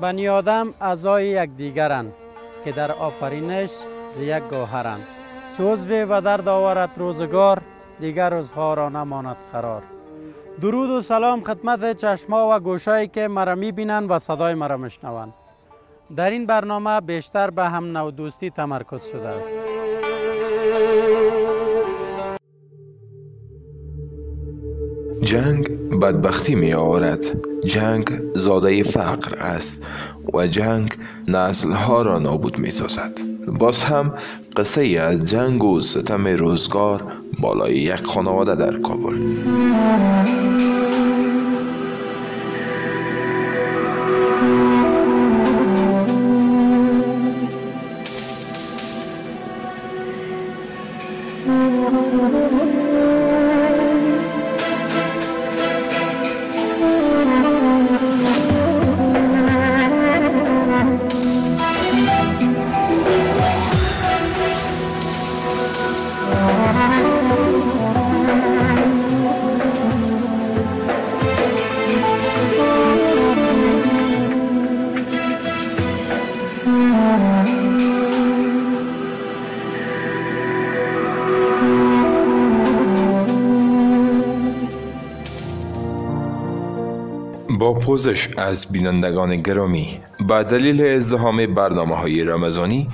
بنی آدم اعضای یک دیگرند که در آفرینش ز یک گوهرند. چو عضوی به درد آورد روزگار، دیگر روزها را نماند قرار. درود و سلام خدمت چشما و گوشایی که مرا میبینند و صدای مرا میشنوند. در این برنامه بیشتر به هم نوع دوستی تمرکز شده است. جنگ بدبختی می آورد، جنگ زاده فقر است و جنگ نسل ها را نابود می سازد. باز هم قصه ای از جنگ و ستم روزگار بالای یک خانواده در کابل. با پوزش از بینندگان گرامی، به دلیل ازدحام برنامه‌های رمضانی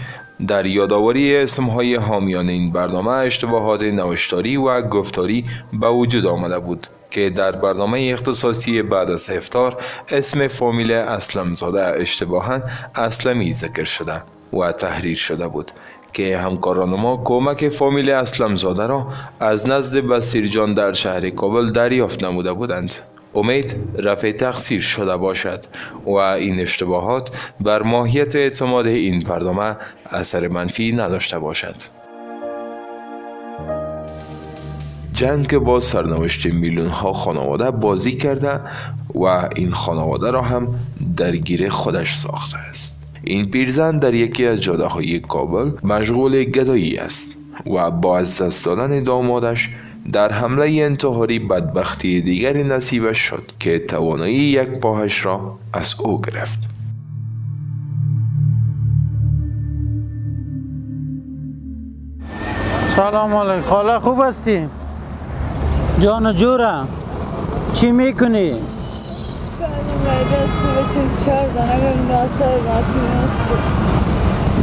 در یادآوری اسم‌های حامیان این برنامه اشتباهات نوشتاری و گفتاری به وجود آمده بود که در برنامه اختصاصی بعد از افطار اسم فامیل اسلم‌زاده اشتباهاً اسلمی ذکر شده و تحریر شده بود که همکاران ما کمک فامیل اسلم‌زاده را از نزد بصیرجان در شهر کابل دریافت نموده بودند. امید رفع تقصیر شده باشد و این اشتباهات بر ماهیت اعتماد این برنامه اثر منفی نداشته باشد. جنگ با سرنوشت میلیون ها خانواده بازی کرده و این خانواده را هم درگیر خودش ساخته است. این پیرزن در یکی از جاده های کابل مشغول گدایی است و با از دست دادن دامادش در حمله انتحاری بدبختی دیگری نصیبش شد که توانایی یک پاهش را از او گرفت. سلام علیکم. خاله خوب هستی؟ جان جورم چی میکنی؟ سپرم میده سویچم چار دانم نواسای یتیم هست.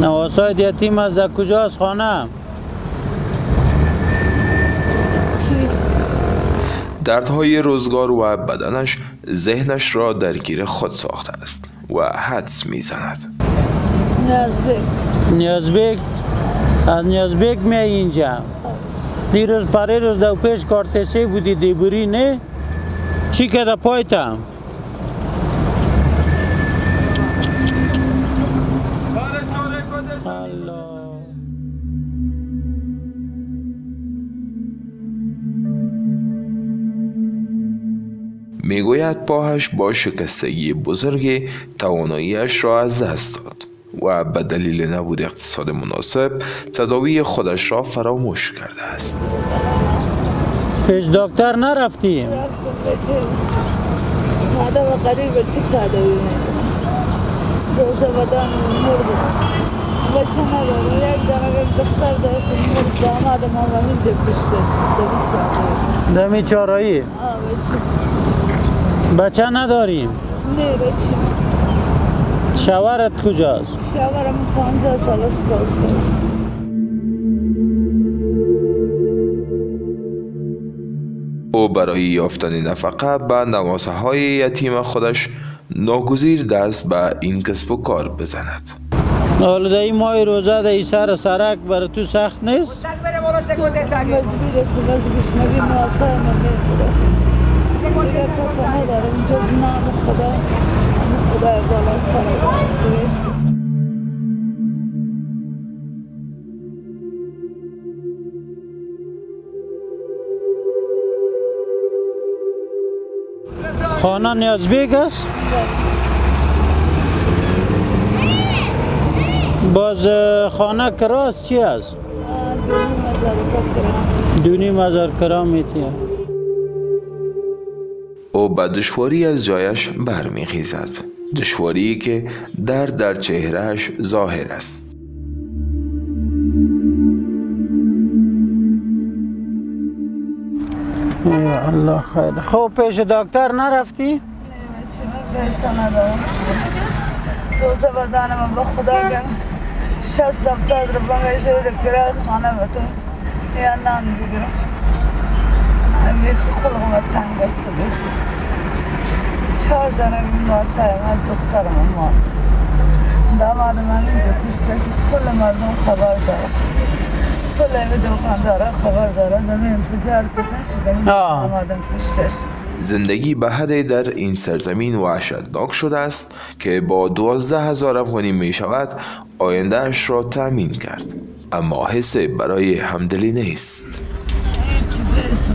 نواسای یتیم هست؟ در کجا هست خانه؟ دردهای روزگار و بدنش ذهنش را درگیر خود ساخته است و حدس میزند. نیازبک از نیازبک میای اینجا؟ دیروز پره روز دو پیش کارتسه بودی دیبوری نه؟ چی کده پایتم؟ میگوید پاهش با شکستگی بزرگ تواناییش را از دست داد و به دلیل نبود اقتصاد مناسب تداوی خودش را فراموش کرده است. پیش دکتر نرفتیم؟ رفتم پیش آدم قریب که تداوی ندارم روزه بدنم مرد بچه ندارم یک دانه دکتر داشتم مرد دامادم هم اینجا کشتش دمی چارایی. بچه نداریم؟ نه بچه. شوهرت کجاست؟ شوهرم 15 سال است فوت کرده. او برای یافتن نفقه به نواسه های یتیم خودش ناگزیر دست به این کسب و کار بزند. حالا در این ماه روزه در این سر سرک برای تو سخت نیست؟ مجبور است بس نگیر نواسه نمیده. دیگر کسا ندارم جز نام خدا، خدای بالا سرگاه دویست. خانه نیازبیگ است؟ باز خانه کراست چی است؟ دونی مزار کرام میتیم. او به دشواری از جایش برمیخیزد دشواری که درد در چهرهش ظاهر است. یا الله خیر. خب پیش دکتر نرفتی؟ نه، چرا درسم ندارم. روزه بدنم با خدا گم 60-70 روپیه شده کرد خانه به تو یا نان بگیرم. همیشه خلقم تنگ است. 4 دانه ماسه از دخترم ماند. داماد من اینجا پیشش کل مردم خبر دارم. زندگی بهده در این سرزمین وحشتناک شده است که با 12,000 افغانی می شود آیندهش را تأمین کرد، اما حس برای همدلی نیست.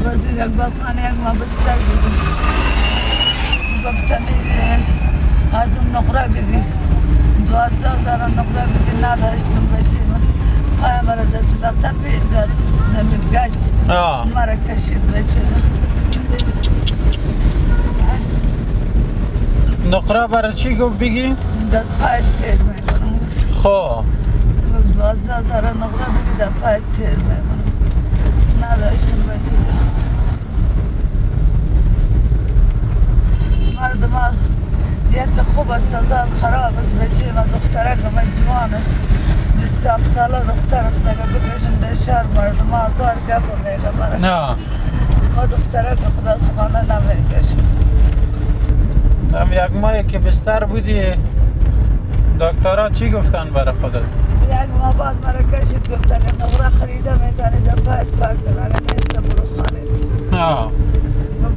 وزیر اکبر خان یک مبستر بودیم گفتم از اون نقره بگی 12,000 نقره بگی نداشتم بچیم پای مرا دفتر پیش داد نمیدگج مرا کشید بچه نقره برای چی گفت بگی؟ در پای تیر میکنم. خب 12,000 نقره بگی در پای تیر میکنم نداشتم بچه مردم ها یک خوب است ازار خراب است بچه من دخترک من جوان است 20 ساله دختر است که بکشم در شهر مردم آزار گپ میگه برای ما دخترک خدا سخانه نمیکشم. هم یک ماهی که بستر بودی دکترها چی گفتن برای خودت؟ یک ماه بعد مرا کشید گفتن که نقره خریده میتنی در پایت پرده مرا نیسته برو خانت.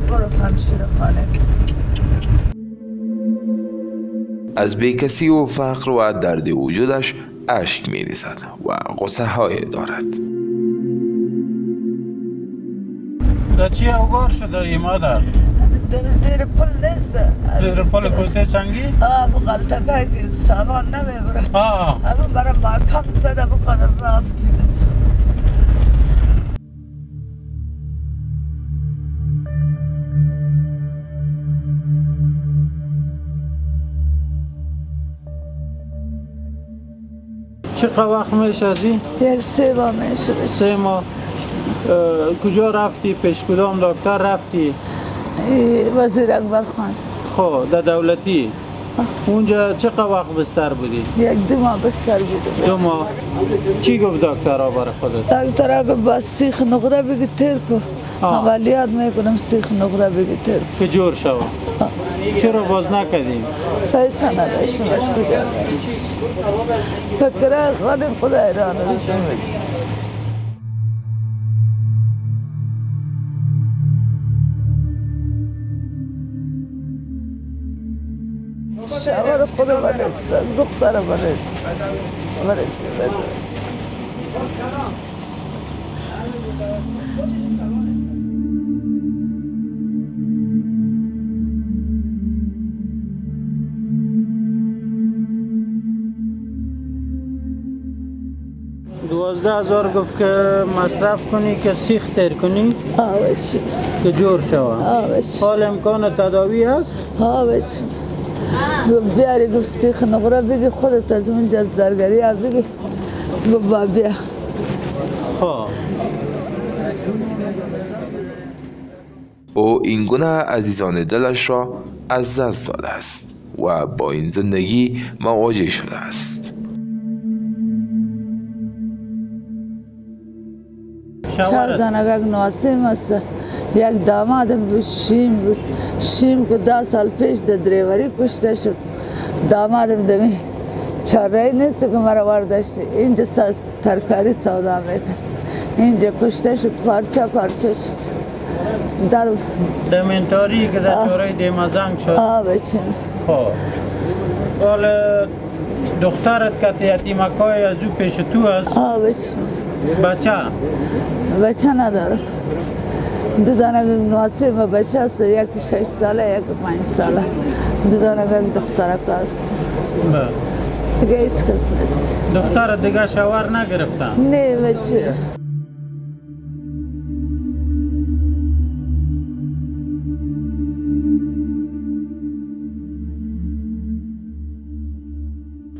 برو خمشیر خانت. از بیکسی و فقر و درد وجودش اشک می‌ریزد و غصه های دارد. در چی اوگار شده ای مادر؟ در زیر پل نیست. زیر پل کوته چنگی؟ با غلطه که سامان نمیبره. اما برای ماکم زده بقدر رفتیم. چقدر وقت میشه ازی؟ 3 ماه میشه. 3 ماه. کجا رفتی؟ پیش کدام دکتر رفتی؟ وزیر اکبر خان. خب در دولتی اونجا چقدر وقت بستر بودی؟ 1-2 ماه بستر بودم. 2 ماه. چی گفت دکترها برای خودت؟ دکترها گفت با سیخ نقره بگی تیر کن. عملیات میکنم سیخ نقره بگی تیر که جور شو. چرا باز نکردیم؟ فیصله نداشتم از کجا فکره خانه خدا ایران شعور خدا برد زختر برد $12,000 گفت که مصرف کنی که سیخ تیر کنی آوچی که جور شود آوچی حال امکان تداوی هست؟ آوچی بیاری گفت سیخ نقره بگی خودت از اون جزدرگری ها بگی گفت با بیا. خب او اینگونه عزیزان دلش را از دست داده است و با این زندگی مواجه شده است.4 دانه یک ناسیم است یک دامادم شیم بود شیم که 10 سال پیش در دریوری کشته شد دامادم دمی چاره نیست که مرا واردشت اینجا ترکاری سودا میکرد اینجا کشته شد پارچه شد در دمنتاری که در چاره دیمازنگ شد. بچه خب حال دخترت که یتیمکای از او پیش تو است. بچه بچه ندارم 2 دانه نواسیم بچه است یک 6 ساله یک 5 ساله 2 دانه دخترک است دیگه هیچ کس نیست. دختر دیگه شوهر نگرفتن؟ نه بچه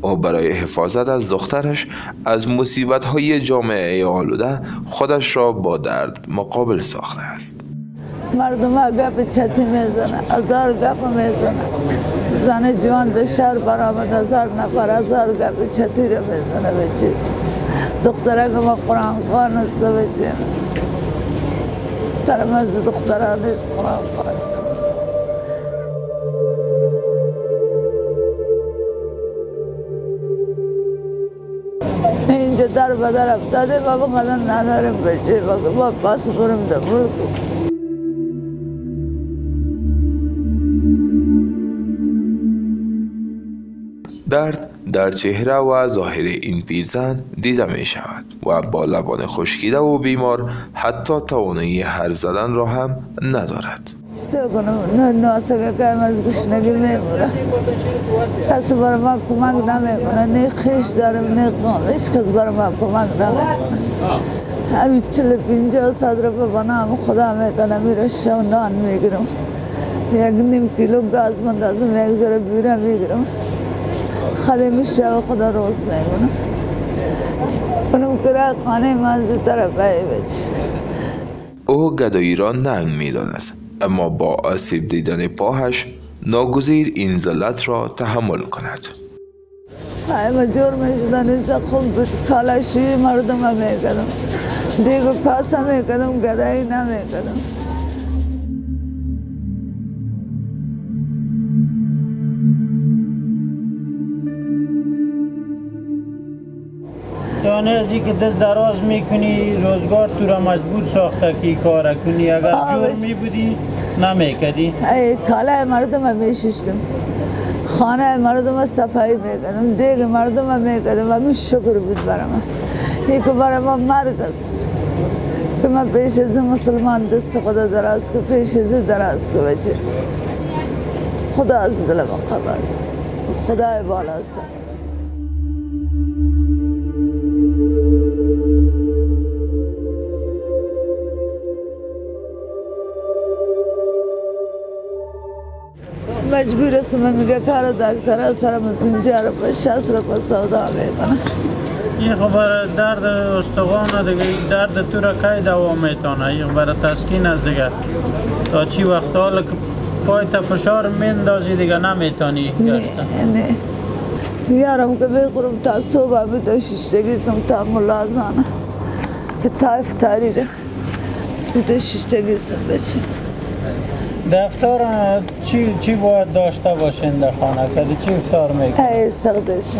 او برای حفاظت از دخترش از مصیبت‌های جامعه آلوده خودش را با درد مقابل ساخته است. مردم ها گپ چتی میزنه، هزار گپ میزنه. زن جوان در شهر برآمد، هزار نفر هزار گپ چتی رو میزنه. بچه دختره که ما قرآن خوان است، بچه ترمز دختره نیست قرآن خوان. اینجا در بدر افتاده بابا قدر ندارم بچه بابا پاس برم در ملک. درد در چهره و ظاهر این پیرزن دیده می شود و با لبان خشکیده و بیمار حتی توانایی حرف زدن را هم ندارد. چطور کنم؟ ناسکه که از گشنگی میمورم، کسی برای من کمک نمیکنه، نه خویش دارم نه قام، هیچ کس برای من کمک نمیکنه. همین 40-50 صد روپه بنام خدا میتونه میره شو نان میگیرم، 1.5 کیلو گاز مندازم، 1 ذره بیره میگیرم، خاله میشه و خدا روز میگونم. کنم کرا خانه منزی طرف های بچه. او گدایی را ننگ میدانست، اما با آسیب دیدن پاهش ناگزیر این ذلت را تحمل کند. پایم جرم شدن زخم بود، کالاشوی مردم ها میکردم، دیگو کاسا میکردم، گدایی نمیکردم. دانه از این که دست دراز میکنی روزگار تو را مجبور ساخته که کار کنی، اگر جور میبودی نمیکردی. ای کالای مردم ها میششتم، خانه مردم ها صفایی میکردم، دیگه مردم ها میکردم و می شکر بود برام. این که برام مرگ است که من پیش از مسلمان دست خدا دراز که پیش از دراز که بچه خدا از دلم خبر خدای بالا است. مجبور هستم میگه کار دکتر سرم 50 روپه 60 روپه سودا میکنه. این خبر درد استخوان دیگه درد تو را کی دوا میتونه، این برای تسکین از دیگه تا چی وقت حال پایت فشار میندازی دیگه نمیتونی. نه یارم که بخورم تا صبح بیدو ششتگیزم تا ملازانه که تا افتاری را بیدو ششتگیزم بچیم. دفتر چی باید داشته باشین در خانه کدی چی افطار میکنی؟ ای سردشم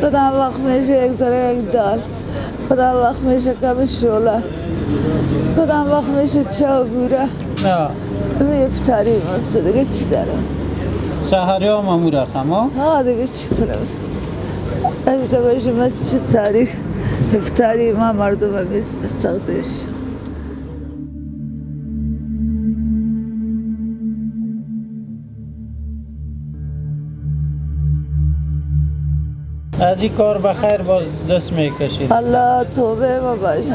خدا وقت میشه 1 ذره 1 دال، خدا وقت میشه کم شوله، خدا وقت میشه چاو بوره. نه امی افتاری ماست دیگه چی دارم؟ سحری هم امو رقم ها؟ ها دیگه چی کنم؟ امشه باشه من چی ساری افتاری ما مردم همیست سردشم. از این کار بخیر باز دست میکشید. الله توبه ما باشه.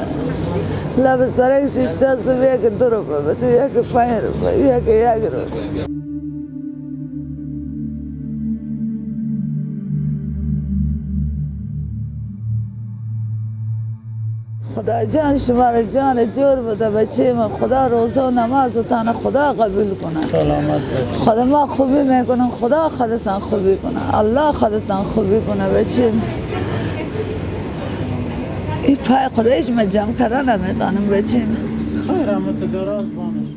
لب سرک 6 تا 7 یک 2 روپه بده، یک 5 روپه، یک 1 روپه. خدا جان شما را جان جور بده بچه من، خدا روزه و نماز تان خدا قبول کنه. سلامت باش. خدا ما خوبی میکنم، خدا خودتان خوبی کنه، الله خودتان خوبی کنه بچه من. این پای خودش من جمع کردن نمیدانم بچه من. خیر رحمت دراز بانش.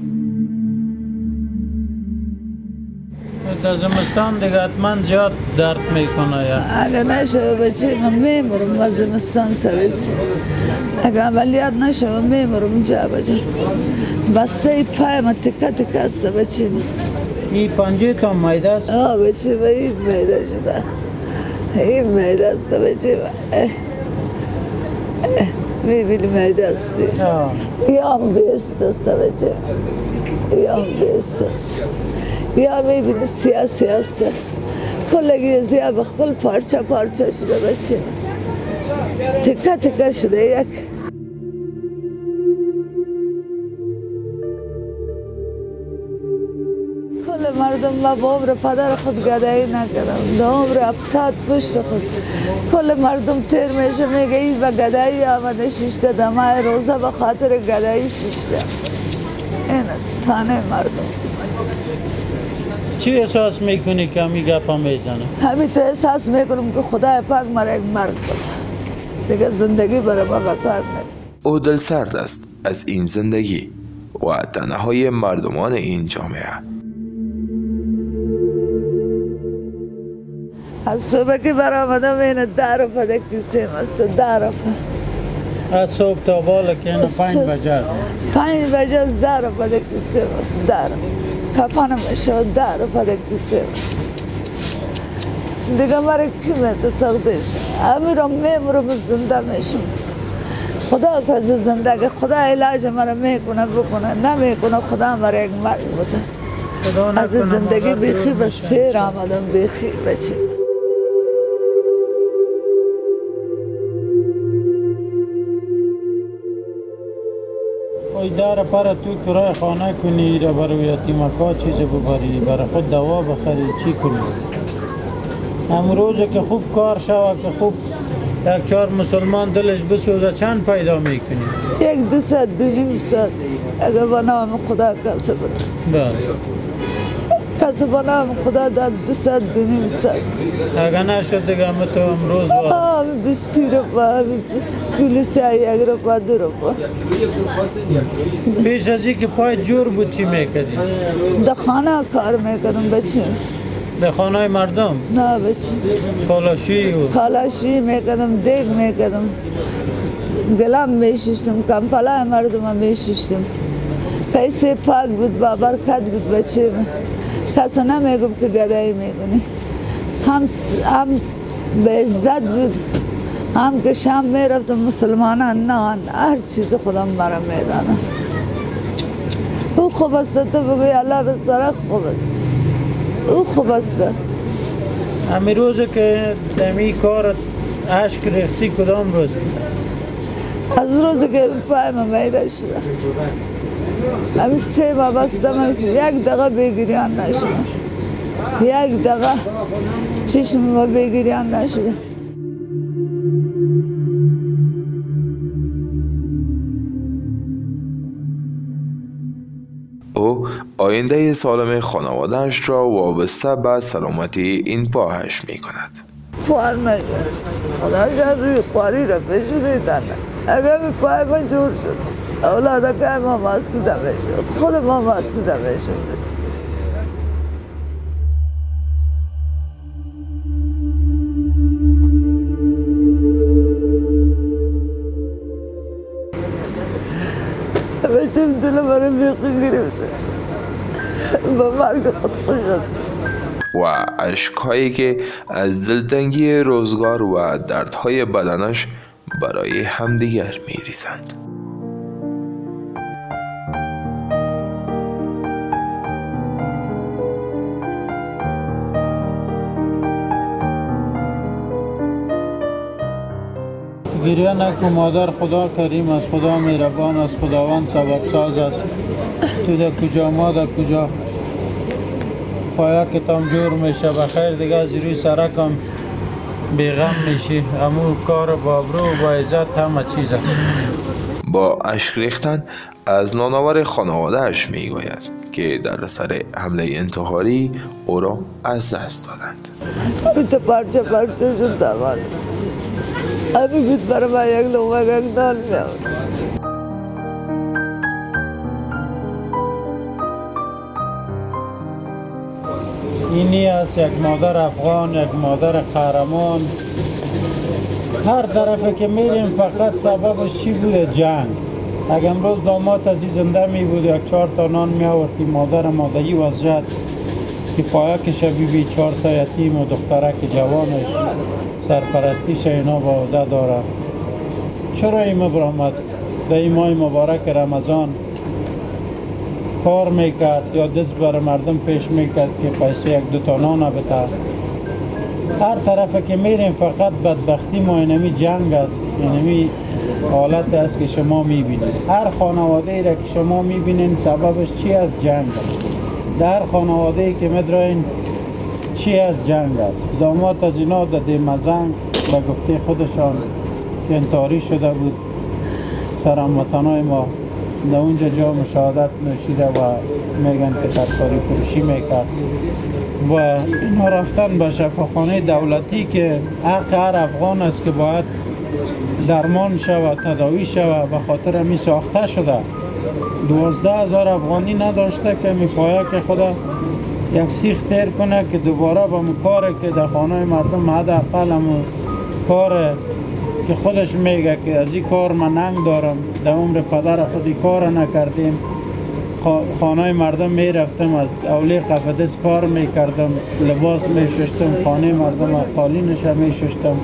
در زمستان دیگه حتما زیاد درد میکنه یا؟ اگه نشه بچه من میمرم از زمستان سریز. اگه عملیات نشه و میمرم جا بجا بسته ای پای من تکه تکه است بچه من. این پنجه تا مایده است؟ آه بچه من این مایده شده، این مایده است بچه من، میبینی مایده استی. یام بیست است بچه من، یام بیست است، یام میبینی سیاه سیاه است، کلگی زیاد و کل پارچه پارچه شده بچه من، تکه تکه شده یک. کل مردم ما با عمر پدر خود گدایی نکردم، در عمر 70 پشت خود کل مردم تیر میشه میگه این به گدایی آمده شیشته، دمای روزه به خاطر گدایی شیشته. این تانه مردم. چی احساس میکنی که همی گپا میزنه؟ همیت احساس میکنم که خدای پاک مرا یک مرگ بده، دیگه زندگی برای ما بکار نیست. او دل سرد است از این زندگی و تنهای مردمان این جامعه. از صبح که برآمدم این در افده کسیم است، در افده از صبح تا بالا که این 5 بجه است، 5 بجه از در افده کسیم است، در کپانم شد در افده کسیم است. دیگه مرا کی میتساقدش امیرم میمرم زنده میشم. خدا که از زندگی خدا علاج مرا میکنه بکنه، نمیکنه خدا مرا یک مرگ بده. از زندگی بیخی به سیر آمدم، بیخی بچه. اوی داره پره تو کرای خانه کنی، را برای یتیمکا چیز ببری، برای خود دوا بخری، چی کنی؟ امروز که خوب کار شوه، که خوب یک 4 مسلمان دلش بسوزه چند پیدا میکنی؟ 1 200 200 اگه با نام خدا کسب بده. کسب با نام خدا داد 200 200. اگه نشد دیگه همه تو امروز وارد. آمی 20 روپا، 1 روپا، 2 روپا. پیش از اینکه پای جور بود چی میکردی؟ در خانه کار میکردم بچیم. به خانه مردم؟ نه بچه کالاشی و؟ کالاشی میکردم، دیگ میکردم، گلم میششتم، کمپلای مردم هم میششتم. پیسه پاک بود، با برکت بود بچه من. کسی نمیگم که گدایی میکنی. هم به عزت بود، هم که شام میرفتم مسلمانان نان، هر چیز خودم برا میدانم. او خوب است تو بگوی الله بسترک خوب است. او خوب است. امی روز که دمی کارت عشق ریختی کدام روز بود؟ از روز که پایم میده شده امی 3 ماه بستم، 1 دقیقه بگیریان نشده، 1 دقیقه چشم بگیریان نشده. او آینده سالم خانواده‌اش را وابسته به سلامتی این پاهش می کند. پار نشد، خدا شد روی پاری را پیشونی دارم. اگر می پای من جور شد، اولاده که ما محسوده میشد، خود ما محسوده میشد. بچم دل مرا بیخی گرفته، با مرگ خودکش شد. و اشکهایی که از دلتنگی روزگار و دردهای بدنش برای همدیگر میریزند. گریه نکو مادر، خدا کریم است، خدا مهربان است، خداوند سبب ساز است. تو در کجا ما در کجا پایا که تام جور میشه بخیر، دیگه از روی سرک هم بیغم میشی. امو کار بابرو و با عزت همه چیز است. با اشک ریختن از نانوار خانوادهش میگوید که در سر حمله انتحاری او را از دست دادند. تو پرچه پرچه شد دوان ابی بود برام یک لومه یک دال میاد. اینی است یک مادر افغان، یک مادر قهرمان. هر طرفه که میریم فقط سببش چی بوده؟ جنگ. اگه امروز داماد عزیز زنده می بود، یک 4 تا نان می آورد که مادر مادری وزجت که پایا که شبی بی 4 تا یتیم و دخترک جوانش سرپرستیش اینا با عهده داره. چرا این برآمد در این ماه مبارک رمضان کار میکرد یا دست بر مردم پیش میکرد که پیسه 1 2 تا نان بده. هر طرفه که میریم فقط بدبختی ما، اینمی جنگ است، اینمی حالت است که شما میبینید. هر خانواده ای را که شما میبینید سببش چی از جنگ است. در خانواده که میدراین چی از جنگ است. داماد از اینا در دیمزنگ به گفته خودشان که انتحاری شده بود، سرهموطنای ما در اونجا جا مشاهدت نشیده و میگن که سرکاری فروشی میکرد و اینا رفتن به شفاخانه دولتی که حق هر افغان است که باید درمان شود، تداوی شود. به خاطر همی ساخته شده 12000 افغانی نداشته که می پایه که خدا یک سیخ تیر کنه که دوباره به کار که در خانه مردم حداقل کار که خودش میگه که از این کار من ننگ دارم، در عمر پدر خودی کار نکردیم، خانه مردم میرفتم، از اولی قفدس کار میکردم، لباس میششتم، خانه مردم قالینش میششتم،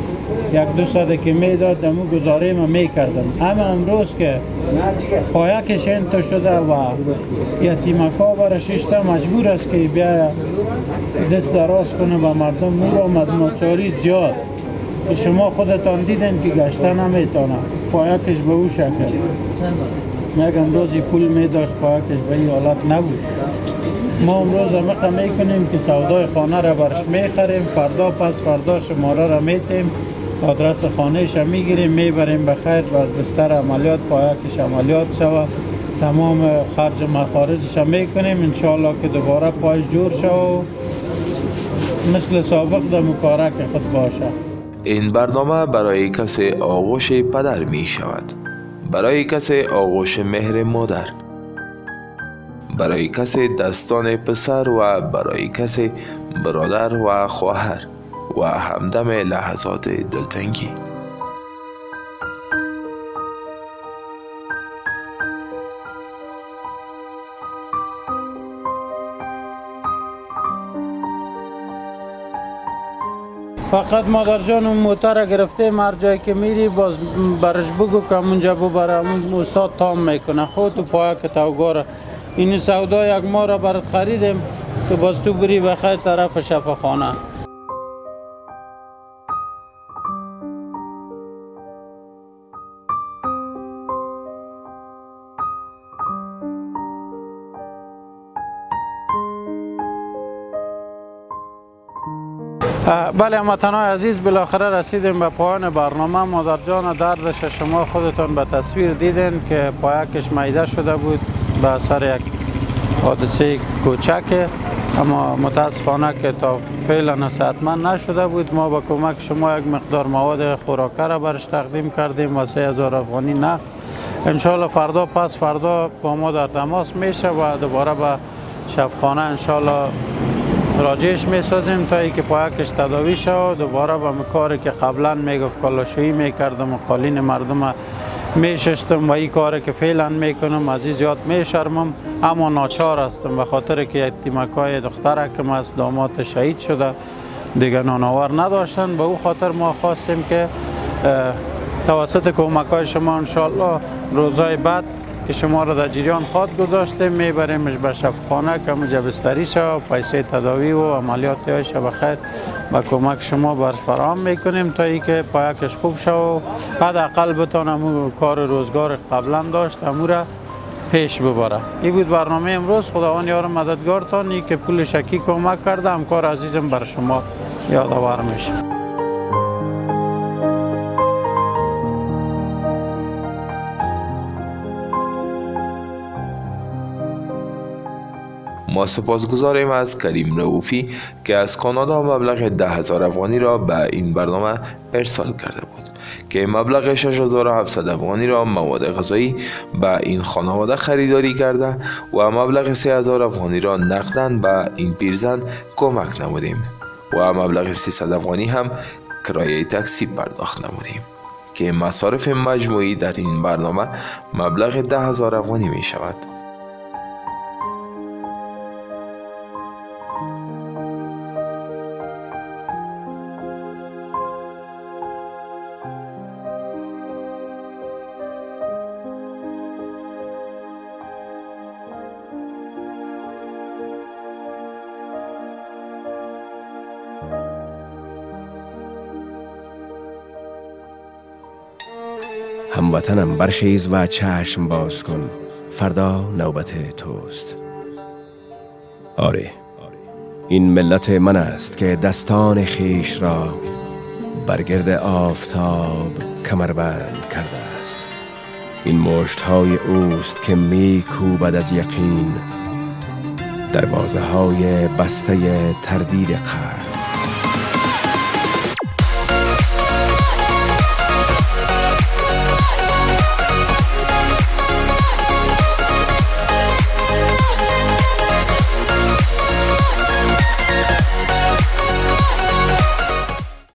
100-200 که میداد دمو گزاره ما میکردم. اما امروز که پایکش انتو شده و یتیمکا برششته مجبور است که بیا دست دراز کنه و مردم میرام از ناچاری زیاد. شما خودتان دیدن که گشته نمیتانم، پایکش به او شکل یک امروزی پول میداشت، پایکش به این حالت نبود. ما امروز همه میکنیم که سودای خانه را برش میخریم، فردا پس فردا شماره را میتیم، آدرس خانهش را میگیریم میبریم به خیر و بستر عملیات، پایکش عملیات شود، تمام خرج مخارجش را میکنیم انشاءالله که دوباره پایش جور شود مثل سابق در مکارک خود باشد. این برنامه برای کس آغوش پدر می شود، برای کس آغوش مهر مادر، برای کس دستان پسر و برای کس برادر و خواهر و همدم لحظات دلتنگی. فقط مادر جان اون موتر گرفته، هر جایی که میری باز برش بگو که اونجا ببره، اون استاد تام میکنه خود تو پایک توگاره. این سودا یک ما را برات خریدیم که باز تو بری بخیر طرف شفاخانه. بله هموطنان عزیز، بالاخره رسیدیم به پایان برنامه. مادر جان دردش شما خودتان به تصویر دیدین که پایکش میده شده بود به اثر یک حادثه کوچک، اما متاسفانه که تا فعلا نصیحتمند نشده بود. ما با کمک شما یک مقدار مواد خوراکه را برش تقدیم کردیم و 3000 افغانی نفت. انشاءالله فردا پس فردا با ما در تماس میشه و دوباره به شفاخانه انشاءالله راجعش میسازیم تا اینکه پایکش تداوی شد، دوباره به کاری که قبلا میگفت کالاشویی میکردم و قالین مردم میششتم و این کاری که فعلا میکنم از این زیاد میشرمم، اما ناچار هستم به خاطر که یتیمکای دخترکم از داماد شهید شده دیگه نانآور نداشتن. به او خاطر ما خواستیم که توسط کمکای شما انشالله روزای بعد که شما را در جریان خود گذاشته میبریمش به شفاخانه که اونجا بستری شد، پیسه تداوی و عملیاتش به خیر با کمک شما برفرام میکنیم تا اینکه پایکش خوب شد و حداقل بتانم کار روزگار قبلا داشت امو را پیش ببره. این بود برنامه امروز. خداوند یار مددگارتان، ای که پول شکی کمک کرده همکار عزیزم بر شما یادآور میشه. ما سپاسگزاریم از کریم رؤوفی که از کانادا مبلغ 10000 افغانی را به این برنامه ارسال کرده بود که مبلغ 6700 افغانی را مواد غذایی به این خانواده خریداری کرده و مبلغ 3000 افغانی را نقداً به این پیرزن کمک نمودیم و مبلغ 300 افغانی هم کرایه تاکسی پرداخت نمودیم که مصارف مجموعی در این برنامه مبلغ 10000 افغانی می شود. هموطنم برخیز و چشم باز کن، فردا نوبت توست. آره، این ملت من است که دستان خیش را برگرد آفتاب کمربند کرده است. این مشت‌های اوست که میکوبد از یقین دروازه های بسته تردید قلب.